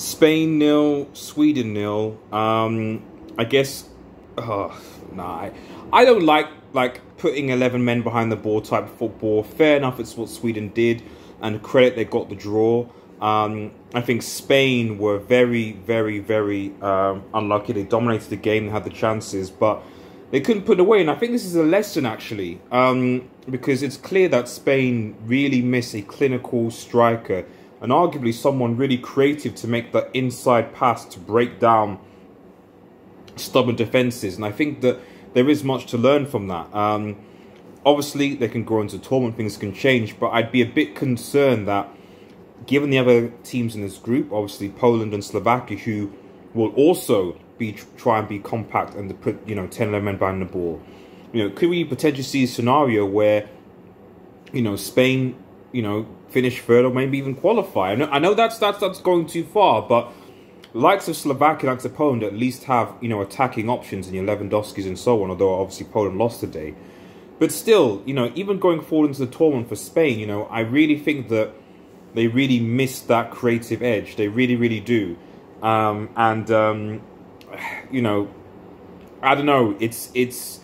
Spain 0, Sweden 0. I guess... I don't like putting 11 men behind the ball type of football. Fair enough, it's what Sweden did, and credit, they got the draw. I think Spain were very, very, very unlucky. They dominated the game, they had the chances, but they couldn't put it away. And I think this is a lesson, actually, because it's clear that Spain really miss a clinical striker and arguably someone really creative to make the inside pass to break down stubborn defenses. And I think that there is much to learn from that. Obviously, they can grow into tournament, things can change, but I'd be a bit concerned that, given the other teams in this group, obviously Poland and Slovakia, who will also be try and be compact and put, you know, 10-11 men behind the ball, you know, could we potentially see a scenario where, you know, Spain, you know, finish third or maybe even qualify? I know that's going too far, but likes of Slovakia, likes of Poland, at least have, you know, attacking options in your Lewandowskis and so on. Although obviously Poland lost today, but still, you know, even going forward into the tournament for Spain, you know, I really think that they really miss that creative edge. They really do. You know, I don't know. It's.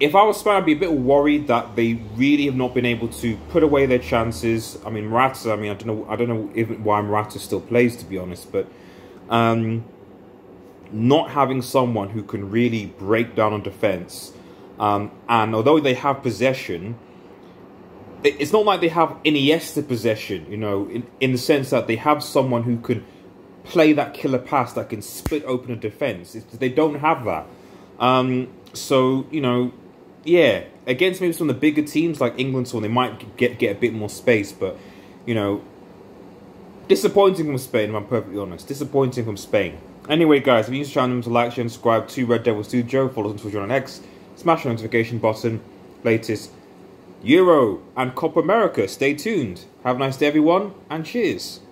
If I was Spain, I'd be a bit worried that they really have not been able to put away their chances. I mean, Murata. I mean, I don't know even why Murata still plays, to be honest. But not having someone who can really break down on defense, and although they have possession, it's not like they have Iniesta possession, you know, in the sense that they have someone who can play that killer pass that can split open a defense. They don't have that. So, you know, yeah, against maybe some of the bigger teams like England, so they might get a bit more space. But, you know, disappointing from Spain, if I'm perfectly honest. Disappointing from Spain. Anyway, guys, if you just channel to like, share, and subscribe to Red Devil Studio, follow us on Twitter and X, smash the notification button, latest Euro and Copa America. Stay tuned. Have a nice day, everyone, and cheers.